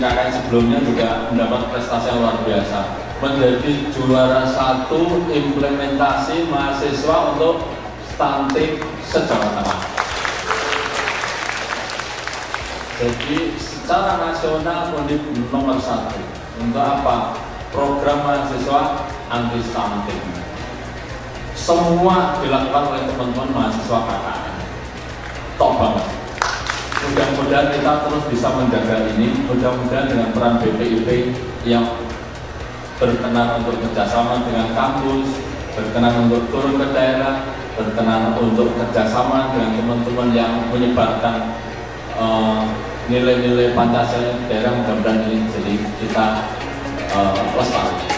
KKN sebelumnya juga mendapat prestasi yang luar biasa, menjadi juara satu implementasi mahasiswa untuk stunting se-Jawa Tengah. Jadi secara nasional Undip nomor 1 untuk apa? Program mahasiswa anti stunting. Semua dilakukan oleh teman-teman mahasiswa KKN. Top banget. Mudah-mudahan kita terus bisa menjaga ini. Mudah-mudahan dengan peran BPIP yang berkenan untuk kerjasama dengan kampus, berkenan untuk turun ke daerah, berkenan untuk kerjasama dengan teman-teman yang menyebarkan nilai-nilai Pancasila daerah, mudah-mudahan ini jadi kita lestari.